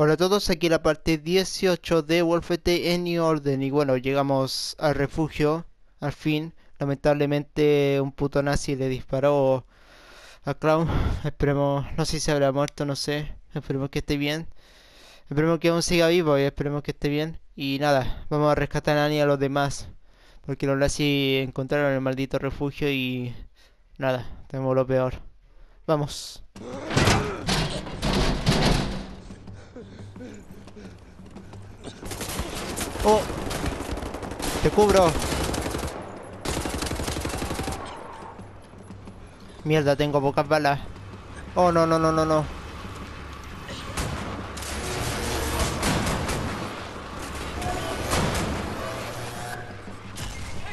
Hola a todos, aquí la parte 18 de Wolfenstein: The New Order. Y bueno, llegamos al refugio, al fin. Lamentablemente un puto nazi le disparó a Clown. Esperemos, no sé si se habrá muerto, no sé. Esperemos que esté bien. Esperemos que aún siga vivo y esperemos que esté bien. Y nada, vamos a rescatar a Annie y a los demás, porque los nazis encontraron el maldito refugio y... nada, tenemos lo peor. Vamos. Oh, te cubro. Mierda, tengo pocas balas. Oh, no.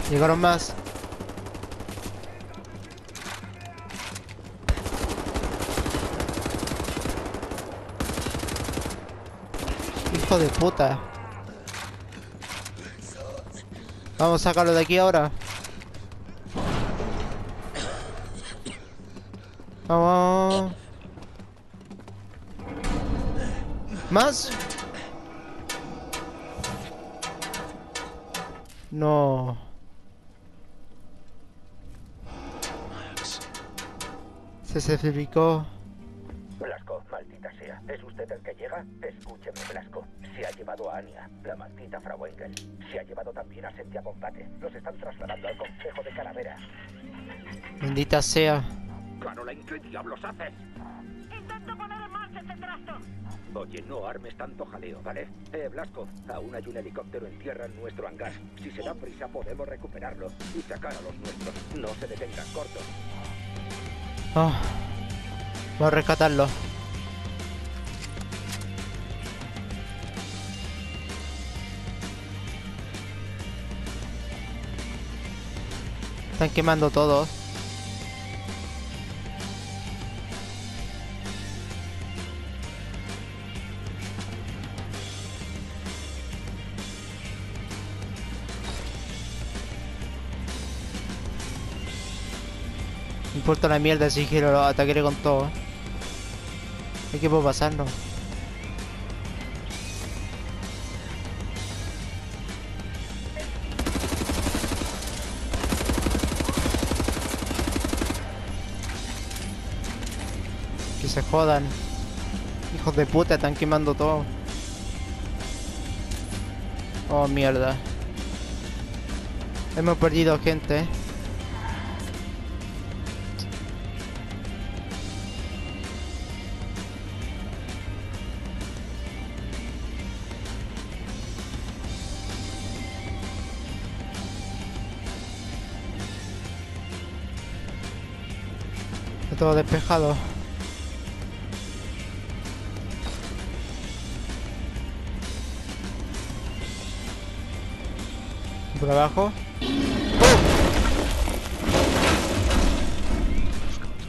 Llegaron más. Hijo de puta. Vamos a sacarlo de aquí ahora. Vamos. ¿Más? No. Se fricó. Blasco, maldita sea. ¿Es usted el que llega? Escúcheme, Blasco. Se ha llevado a Anya, la maldita Frau Wengel. Se ha llevado también a Sentia combate. Los están trasladando al Consejo de Calaveras. Maldita sea. Caroline, ¿qué diablos haces? Intento poner en marcha este trasto. Oye, no armes tanto jaleo, ¿vale? Blasco, aún hay un helicóptero en tierra en nuestro hangar. Si se da prisa podemos recuperarlo y sacar a los nuestros. No se detengan cortos. Oh, voy a rescatarlo. Están quemando todo. No importa la mierda, si quiero lo atacaré con todo. ¿Qué puedo pasarnos? Que se jodan. Hijos de puta, están quemando todo. Oh, mierda. Hemos perdido gente, ¿eh? Todo despejado. Por abajo. Buscamos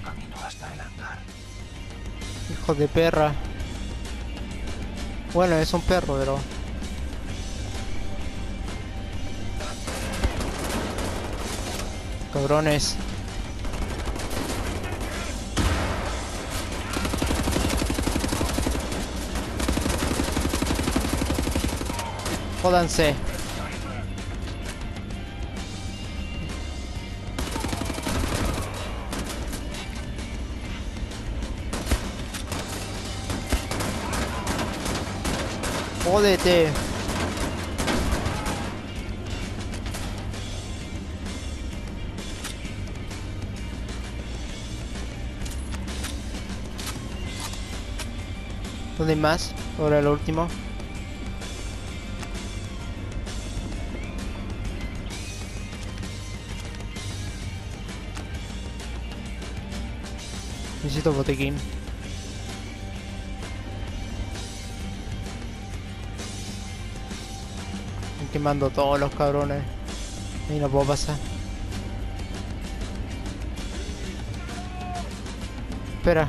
camino hasta el hangar. Hijo de perra. Bueno, es un perro, pero... cabrones. Jódanse. Jódete. ¿Dónde más? Ahora lo último. Necesito botiquín. Están quemando todos los cabrones. Y no puedo pasar. Espera.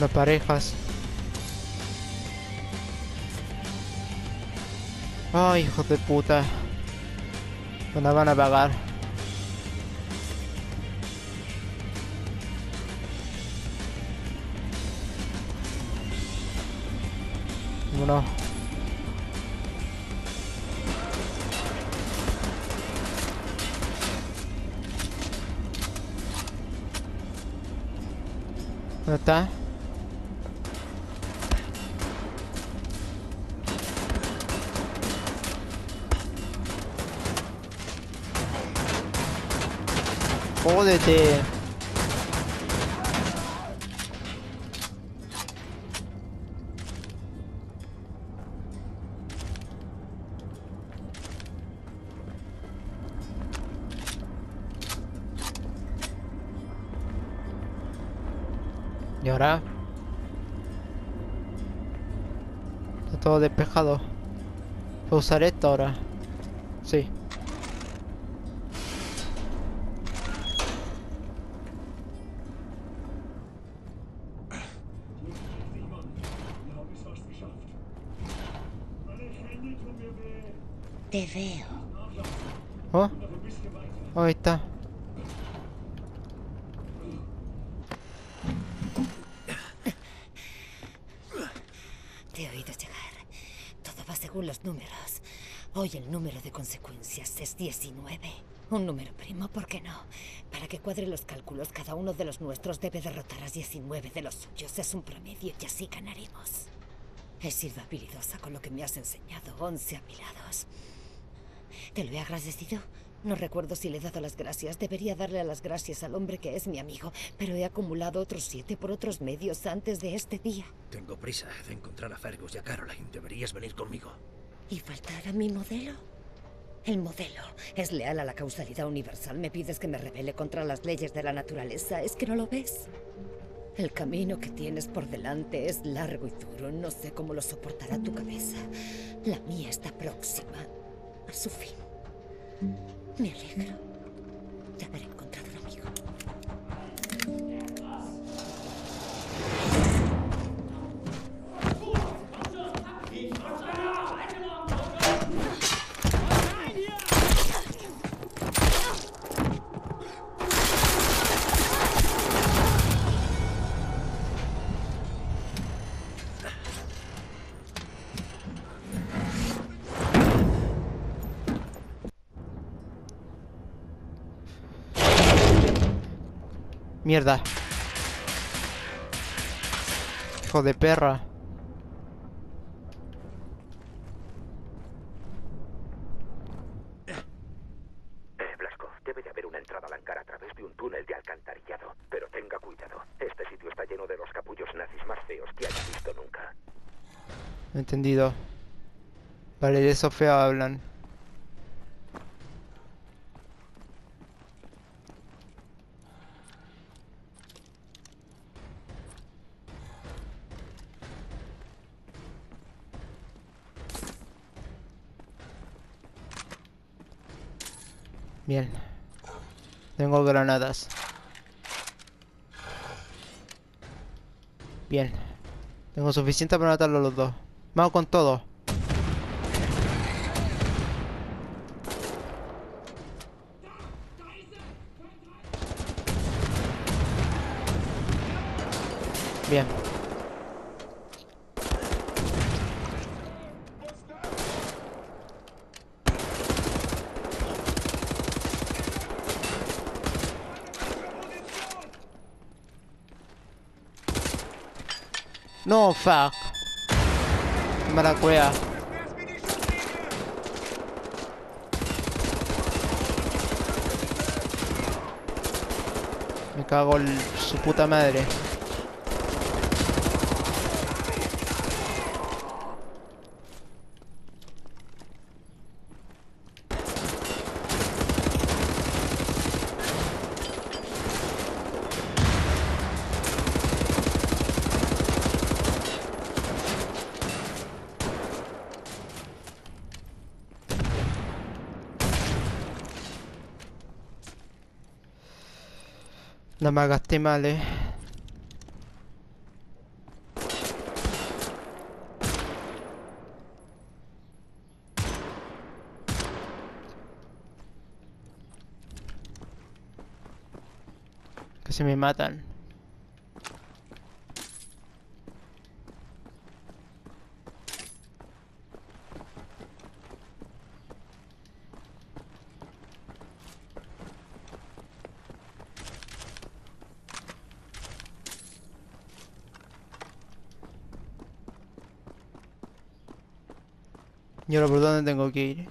Las parejas. Ay, hijos de puta. Nos van a pagar. Vámonos. ¿Dónde está? Jódete. ¿Y ahora? Está todo despejado. ¿Puedo usar esto ahora? Sí. Te veo. Oh, ahí está. Te he oído llegar. Todo va según los números. Hoy el número de consecuencias es 19. Un número primo, ¿por qué no? Para que cuadre los cálculos, cada uno de los nuestros debe derrotar a 19 de los suyos. Es un promedio y así ganaremos. He sido habilidosa con lo que me has enseñado. 11 apilados. ¿Te lo he agradecido? No recuerdo si le he dado las gracias. Debería darle las gracias al hombre que es mi amigo, pero he acumulado otros 7 por otros medios antes de este día. Tengo prisa de encontrar a Fergus y a Caroline. Deberías venir conmigo. ¿Y faltar a mi modelo? El modelo es leal a la causalidad universal. Me pides que me rebele contra las leyes de la naturaleza. ¿Es que no lo ves? El camino que tienes por delante es largo y duro. No sé cómo lo soportará tu cabeza. La mía está próxima a su fin. Me alegro de haber encontrado un amigo. Mierda. Hijo de perra. Blasco, debe de haber una entrada al hangar a través de un túnel de alcantarillado. Pero tenga cuidado. Este sitio está lleno de los capullos nazis más feos que haya visto nunca. Entendido. Vale, de eso feo hablan. Bien. Tengo granadas. Bien. Tengo suficiente para matarlos los dos. Vamos con todo. Bien. No, fuck. Mala cueva. Me cago en su puta madre. No me gasté mal, Que se me matan. Y ahora por dónde tengo que ir.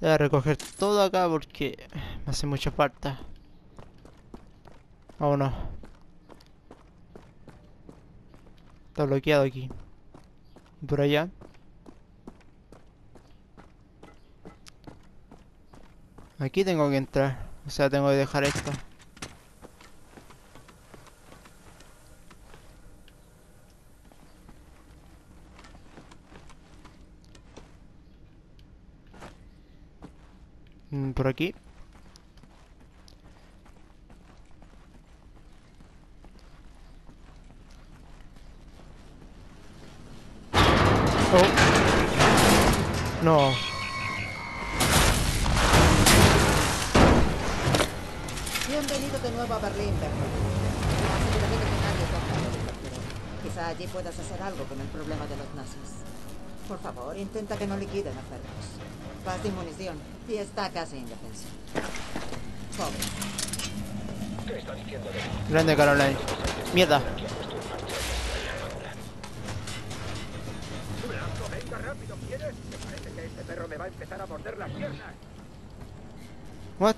Voy a recoger todo acá porque me hace mucha falta. Oh no. Está bloqueado aquí. Por allá. Aquí tengo que entrar. O sea, tengo que dejar esto. Por aquí. Oh. No. Bienvenido de nuevo a Berlín, Berlín. Aseguraré que nadie toca lo del capturado. Quizá allí puedas hacer algo con el problema de los nazis. Por favor, intenta que no liquiden a Fergus. Paz de munición. Y está casi indefenso. Pobre. ¿Qué está diciendo de... Grande Caroline. Mierda. Blasco, venga rápido, ¿quieres? Me parece que este perro me va a empezar a morder las piernas. What?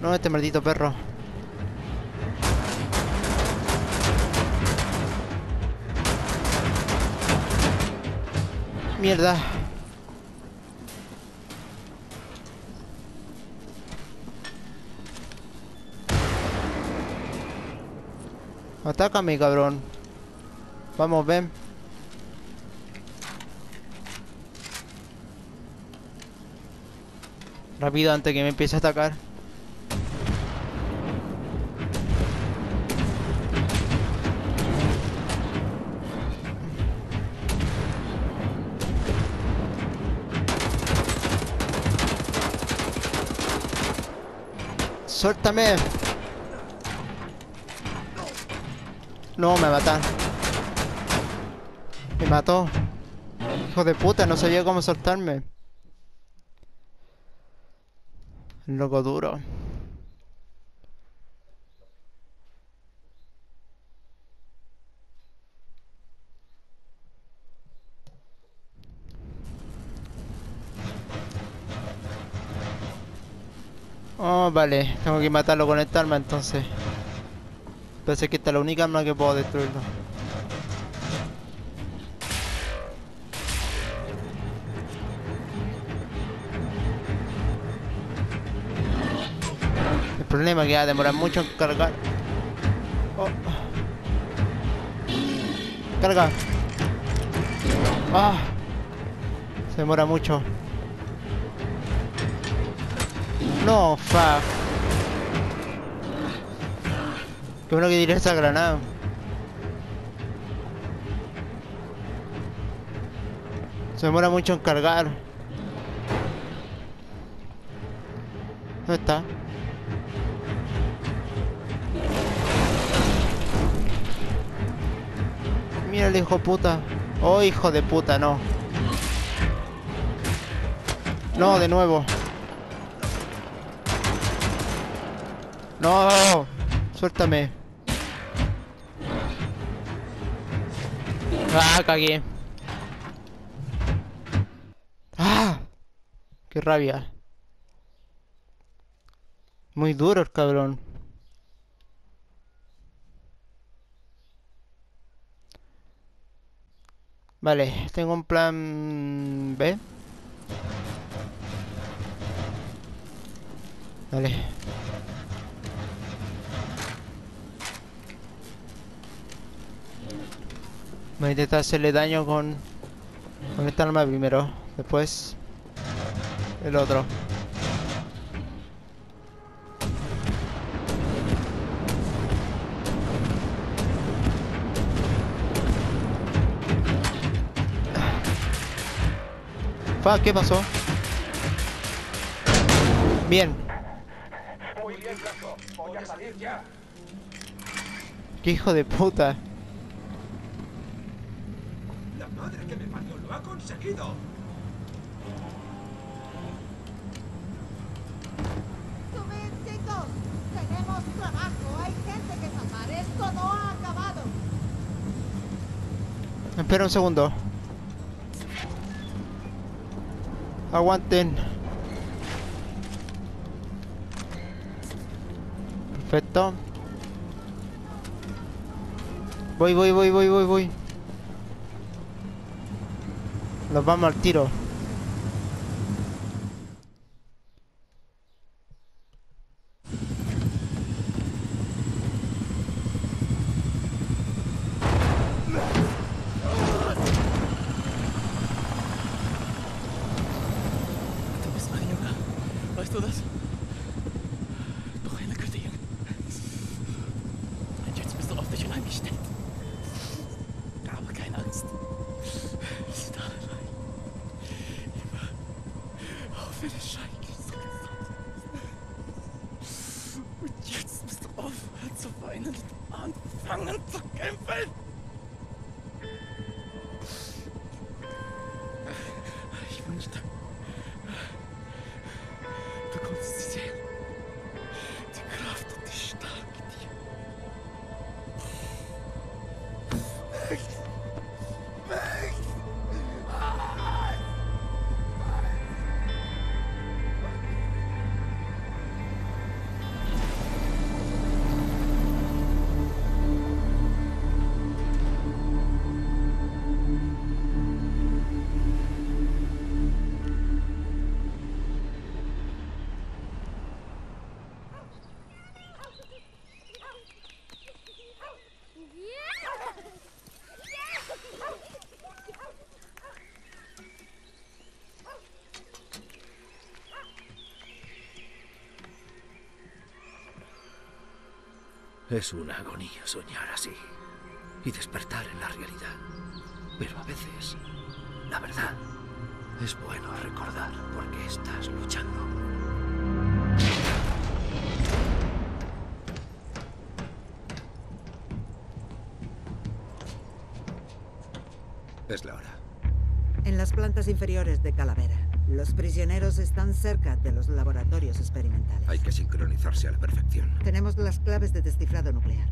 No, este maldito perro. Mierda. Atácame, cabrón. Vamos, ven. Rápido, antes que me empiece a atacar. Suéltame. No, me matan. Me mató. Hijo de puta, no sabía cómo soltarme. Loco duro. Oh, vale. Tengo que matarlo con esta arma entonces. Parece que esta es la única arma que puedo destruirlo. El problema es que va a demorar mucho en cargar. Oh. Carga. Ah. Se demora mucho. No, fuck. Qué bueno que diré esa granada. Se demora mucho en cargar. ¿Dónde está? Mira el hijo puta. Oh, hijo de puta, no. No, de nuevo. No, suéltame. Ah, cagué. Ah, qué rabia. Muy duro el cabrón. Vale, tengo un plan B. Vale. Voy a intentar hacerle daño con esta arma primero, después el otro. Fuck, ¿qué pasó? Bien. Muy bien, Blasco. Voy a salir ya. ¡Qué hijo de puta! Madre que me parió, lo ha conseguido. Subid, chicos, tenemos trabajo, hay gente que salvar, esto no ha acabado. Espera un segundo. Aguanten. Perfecto. Voy. Nos vamos al tiro. Es una agonía soñar así y despertar en la realidad. Pero a veces, la verdad, es bueno recordar por qué estás luchando. Es la hora. En las plantas inferiores de Calavera, los prisioneros están cerca de los laboratorios experimentales. Hay que sincronizarse a la perfección. Tenemos las claves de descifrado nuclear.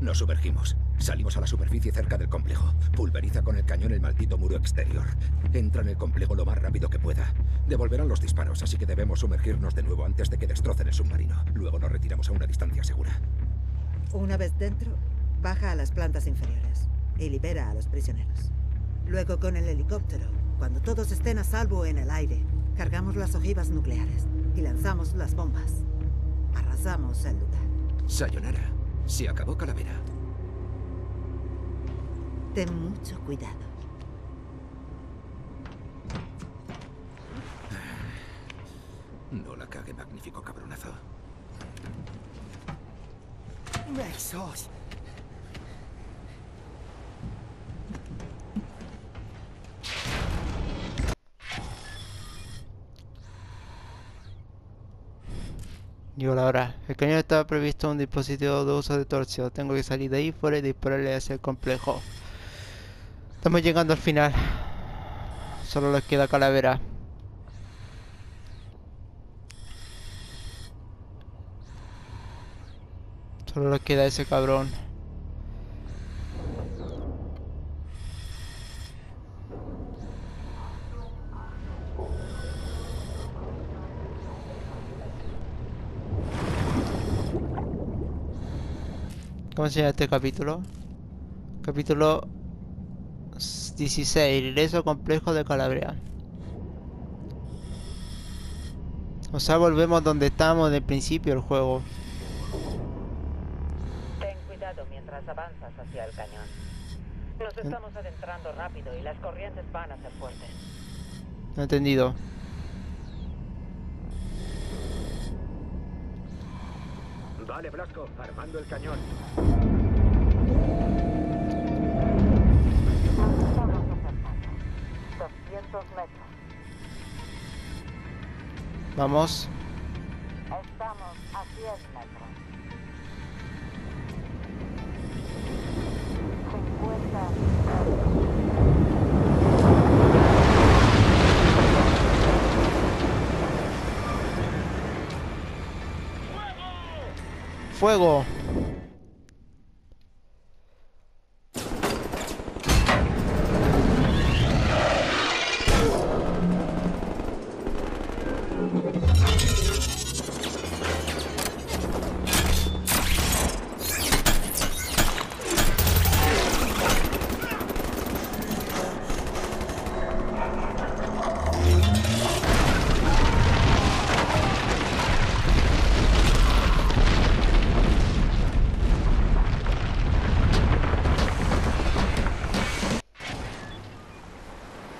Nos sumergimos. Salimos a la superficie cerca del complejo. Pulveriza con el cañón el maldito muro exterior. Entra en el complejo lo más rápido que pueda. Devolverán los disparos, así que debemos sumergirnos de nuevo antes de que destrocen el submarino. Luego nos retiramos a una distancia segura. Una vez dentro, baja a las plantas inferiores y libera a los prisioneros. Luego con el helicóptero, cuando todos estén a salvo en el aire, cargamos las ojivas nucleares y lanzamos las bombas. Arrasamos el lugar. Sayonara, se acabó Calavera. Ten mucho cuidado. No la cague, magnífico cabronazo. ¡Rexos! Llegó la hora. El cañón estaba previsto un dispositivo de uso de torsión. Tengo que salir de ahí fuera y dispararle hacia el complejo. Estamos llegando al final. Solo les queda Calavera. Solo les queda ese cabrón. Vamos a enseñar este capítulo. Capítulo 16. Regreso al complejo de Calavera. O sea, volvemos donde estábamos del principio del juego. Ten cuidado mientras avanzas hacia el cañón. Nos estamos adentrando rápido y las corrientes van a ser fuertes. No he entendido. Vale, Blasco, armando el cañón. Vamos. Estamos a 10 metros. 50 metros. ¡Fuego!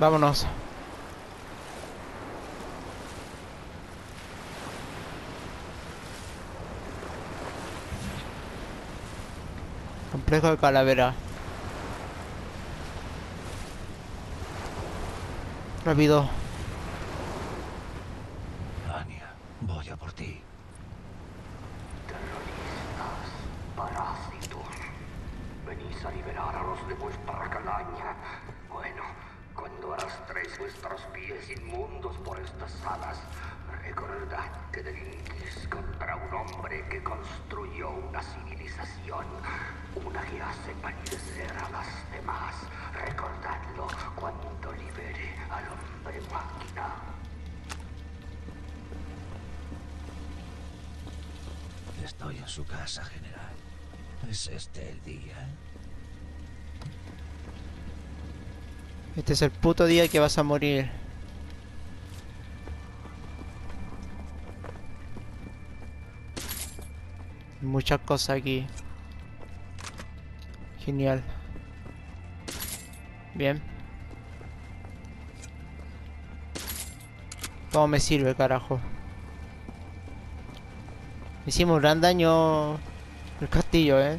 Vámonos. Complejo de Calavera. Rápido. Anya, voy a por ti. Terroristas, parásitos. Venís a liberar a los de vuestra calaña. Bueno, cuando arrastréis vuestros pies inmundos por estas salas, recordad que delinquís contra un hombre que construyó una civilización, una que hace palidecer a las demás. Recordadlo cuando libere al hombre máquina. Estoy en su casa, general. ¿Es este el día? Este es el puto día que vas a morir. Muchas cosas aquí. Genial. Bien. Todo me sirve, carajo. Hicimos gran daño al castillo, eh.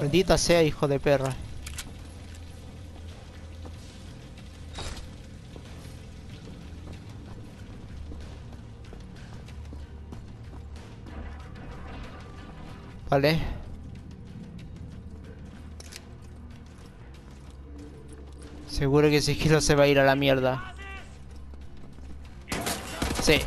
Maldita sea, hijo de perra. Vale. Seguro que ese giro se va a ir a la mierda. Sí.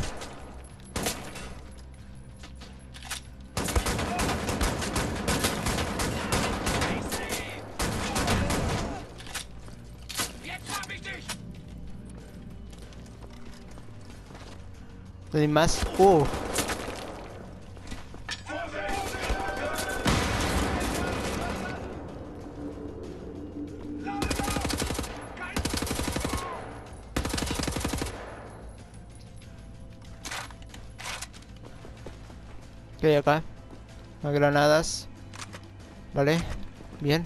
Hay más. ¿Qué hay acá? Las granadas. Vale, bien.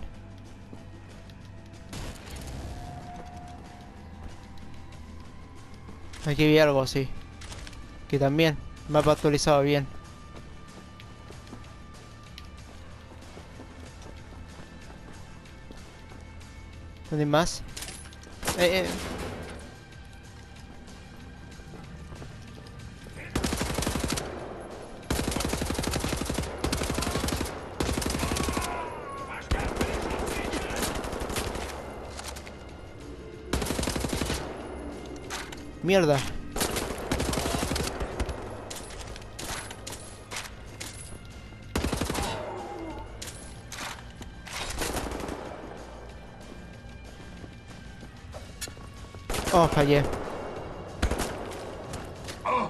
Aquí vi algo, sí. Que también, mapa actualizado, bien. ¿Dónde más? Mierda. Oh, fallé. Oh.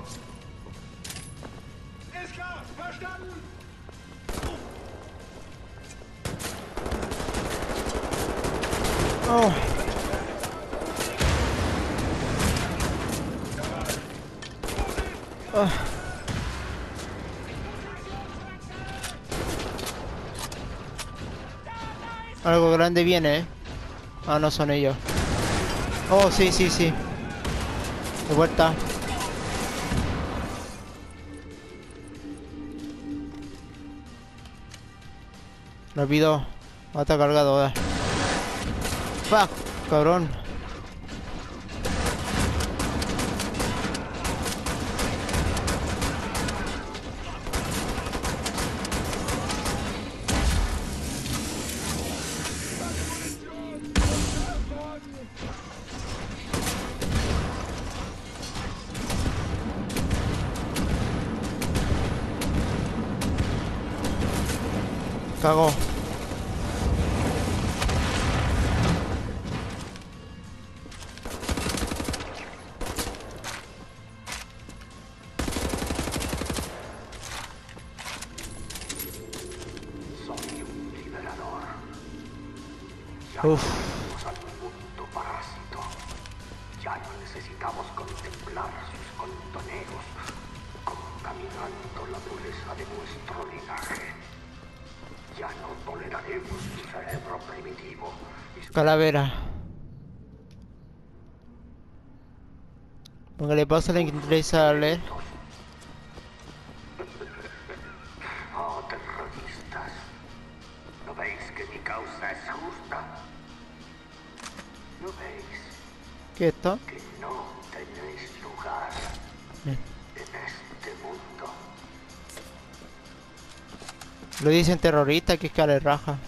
Oh. Algo grande viene, eh. Ah, no son ellos. Oh, sí, sí, sí. De vuelta. Rápido. Mata cargado, ¿eh? Fuck, cabrón. Cagó. Uf. Ya no necesitamos contemplar sus contoneros contaminando la pureza de nuestro linaje. Ya no toleraremos su cerebro primitivo. Calavera. Póngale pausa a la que interesa leer. ¿Qué está? Que no tenéis lugar en este mundo. Lo dicen terrorista, que es cara de raja.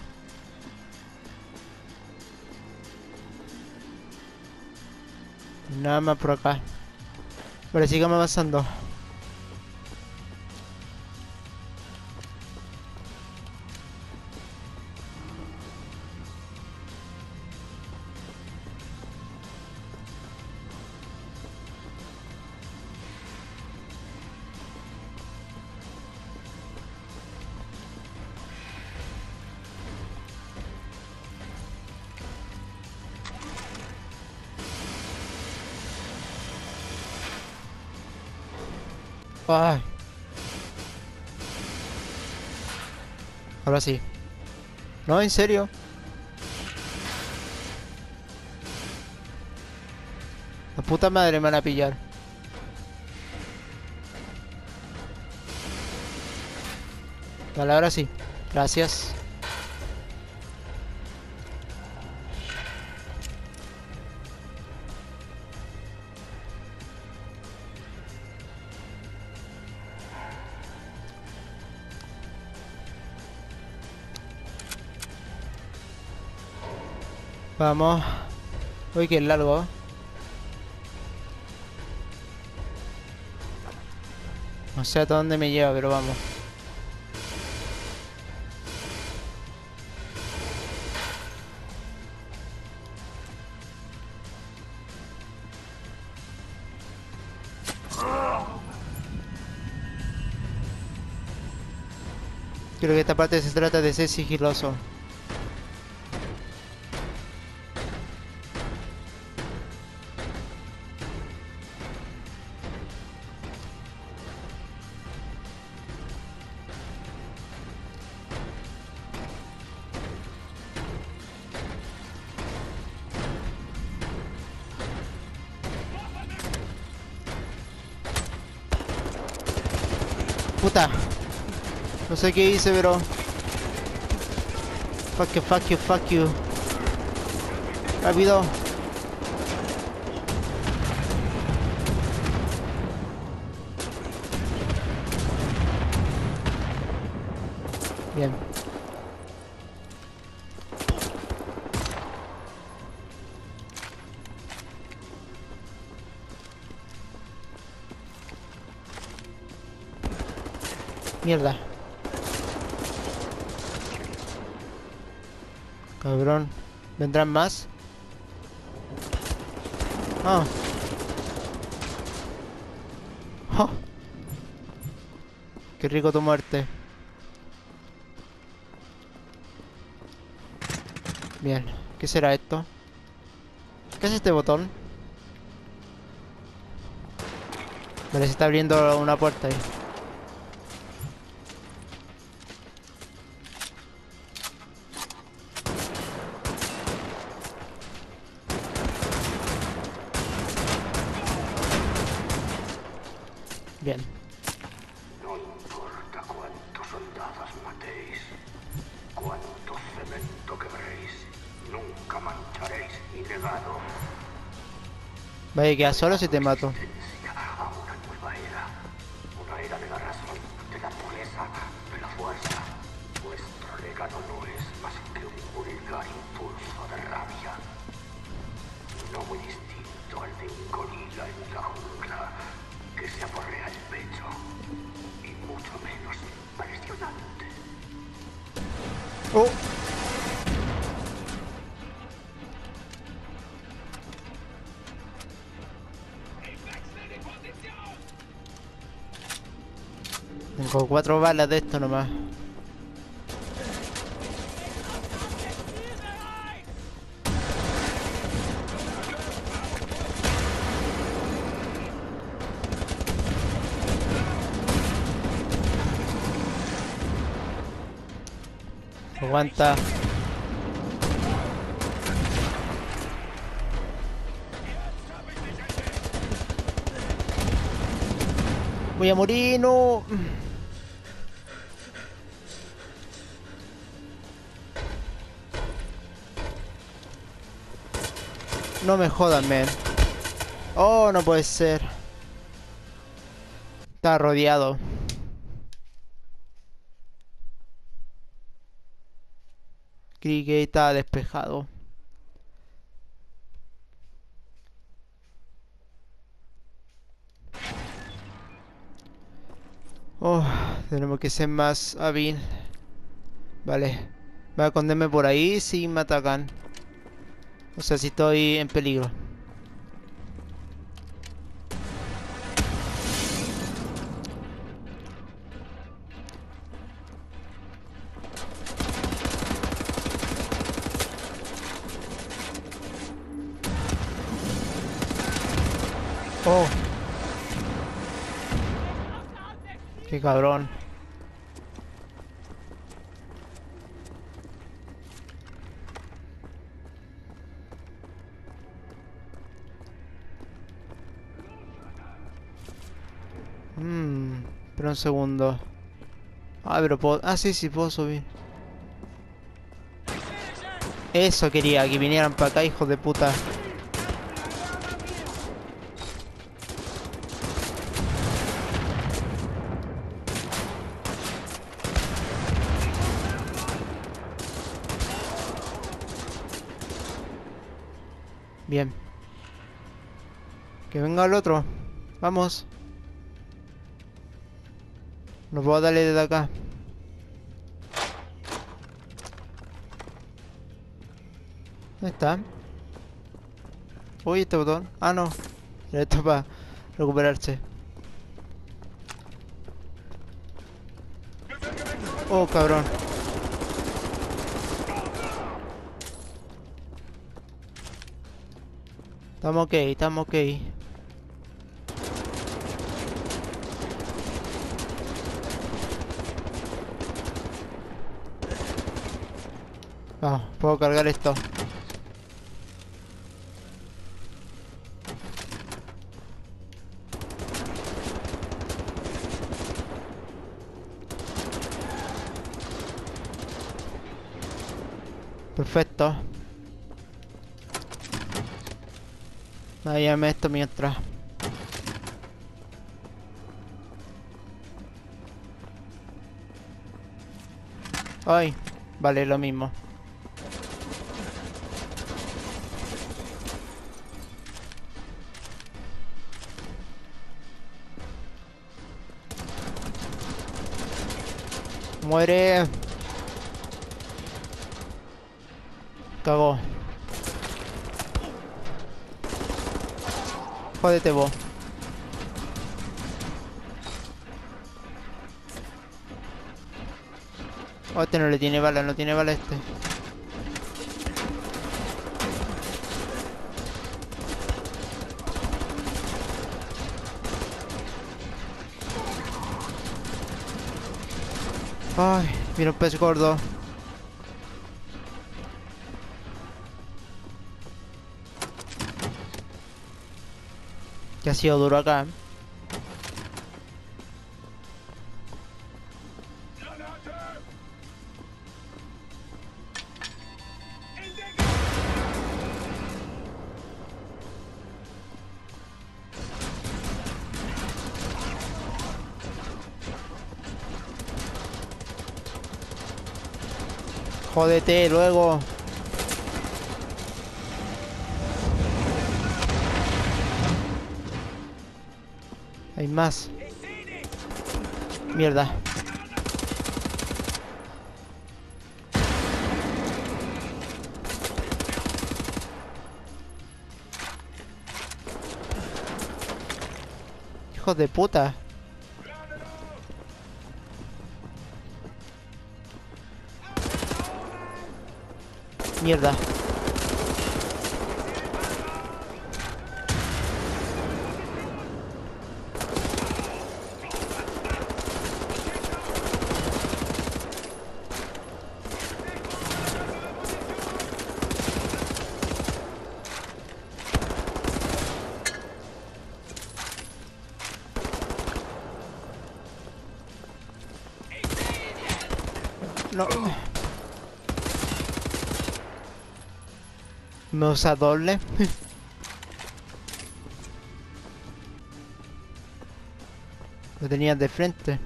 Nada más por acá. Vale, sigamos avanzando. Ay. Ahora sí. No, en serio. La puta madre me van a pillar. Vale, ahora sí. Gracias. Vamos. Uy, que es largo. No sé hasta dónde me lleva, pero vamos. Creo que esta parte se trata de ser sigiloso. Puta, no sé qué hice, pero fuck you, fuck you, fuck you. Rápido. Bien. Mierda. Cabrón. ¿Vendrán más? Ah. Oh. Oh. Qué rico tu muerte. Bien. ¿Qué será esto? ¿Qué es este botón? Vale, se está abriendo una puerta ahí. Bien. No importa cuántos soldados matéis, cuánto cemento quebréis, nunca mancharéis mi legado. Vaya, queda solo si te mato. A una nueva era, una era de la razón, de la pureza, de la fuerza. Vuestro legado no es más que un vulgar impulso de rabia. No muy distinto al de un gorila en la jungla. Que se aporrea el pecho y mucho menos impresionante. Oh. Tengo 4 balas de esto nomás. Aguanta. Voy a morir, no. No me jodan, men. Oh, no puede ser. Está rodeado. Creí que estaba despejado. Oh, tenemos que ser más hábil. Vale. Voy a esconderme por ahí si me atacan. O sea, si estoy en peligro. Oh. Qué cabrón. Espera un segundo. Ah, pero puedo... Ah, sí, puedo subir. Eso quería, que vinieran para acá, hijos de puta. Bien. Que venga el otro. Vamos. Nos voy a darle desde acá. ¿Dónde está? Uy, este botón. Ah, no. Esto es para recuperarse. Oh, cabrón. Estamos ok, estamos ok. Vamos, puedo cargar esto. Perfecto. Váyame esto mientras. Ay, vale, lo mismo. Muere. Cagó. Jódete vos. Oh, este no le tiene bala, no tiene bala este. Ay, mira un pez gordo. Que ha sido duro acá. Jódete luego. Hay más. Mierda. hijos de puta. Mierda. Me usa doble. Lo tenía de frente.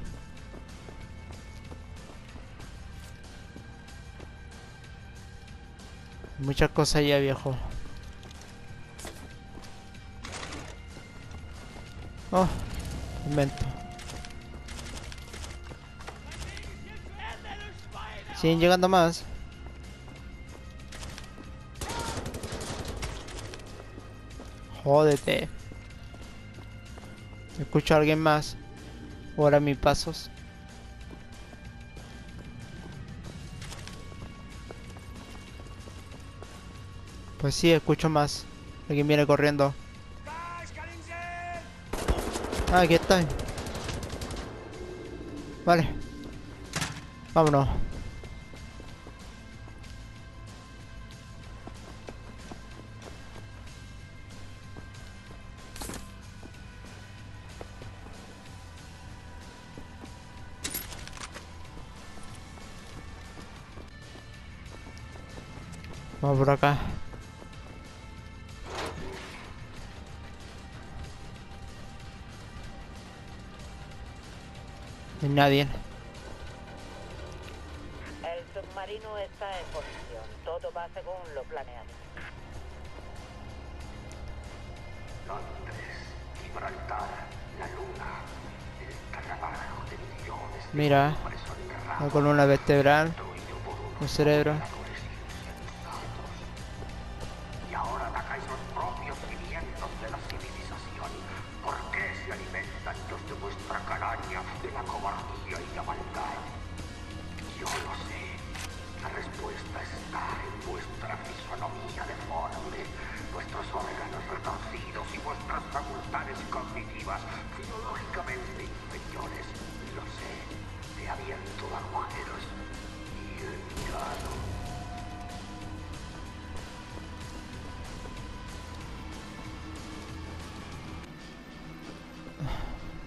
Muchas cosas ya, viejo. Oh, invento. Siguen llegando más. Jódete. Escucho a alguien más. Ahora mis pasos. Pues sí, escucho más. Alguien viene corriendo. Ah, aquí estoy. Vale. Vámonos. Vamos por acá. No hay nadie. El submarino está en posición. Todo va según lo planeado. Londres, Gibraltar, la luna, el trabajo de millones. Mira, la columna vertebral, un cerebro.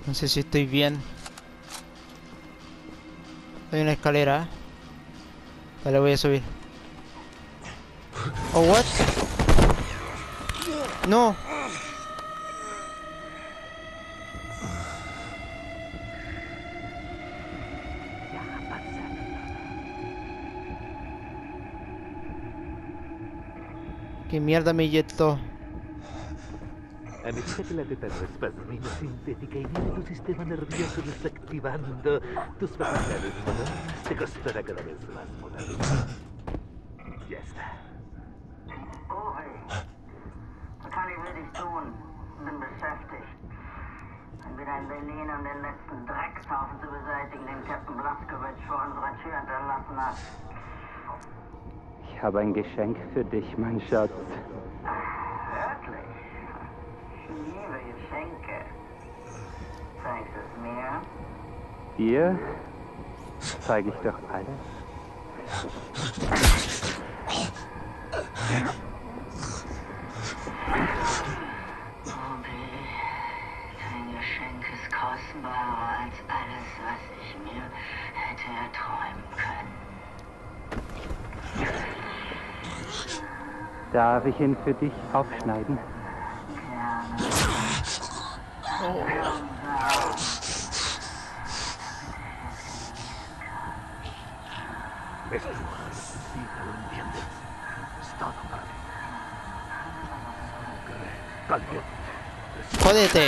No sé si estoy bien. Hay una escalera. Dale, voy a subir. Oh, what? No. ¿Qué mierda me inyectó? Anestete la tetanespasmina sintética y viene tu sistema nervioso desactivando tus facultades motoras. Te costará cada vez más motoras. Ya está. Ich habe ein Geschenk für dich, mein Schatz. Dir zeige ich doch alles. Obi, dein Geschenk ist kostbarer als alles, was ich mir hätte erträumen können. Darf ich ihn für dich aufschneiden? Jódete.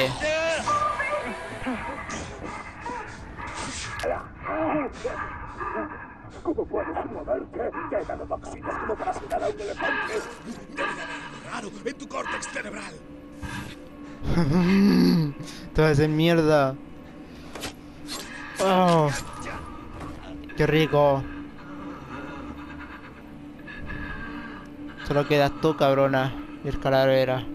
¿Cómo puedes moverte? Te he dado vacuitas como para sentar a un elefante. Algo raro en tu córtex cerebral. Te vas a hacer mierda. Oh, qué rico. Solo quedas tú, cabrona. Y el calavera.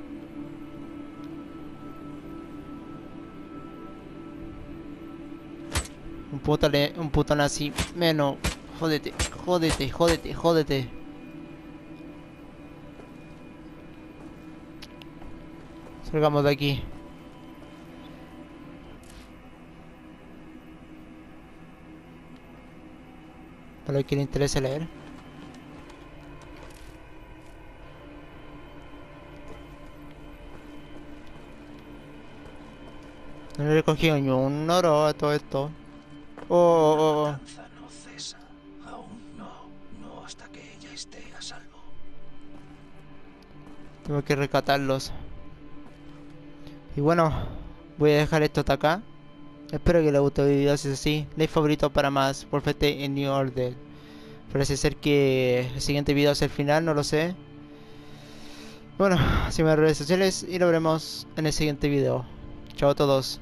Un putón así. Menos. Jódete, jódete, jódete, jódete. Salgamos de aquí. Para los que le interese leer. No le he cogido ni un oro a todo esto. Oh, oh, oh. Tengo que rescatarlos. Y bueno, voy a dejar esto hasta acá. Espero que les guste el video. Si es así, like, favorito para más Wolfenstein: The New Order. Parece ser que el siguiente video es el final, no lo sé. Bueno, sígueme en redes sociales y lo veremos en el siguiente video. Chao a todos.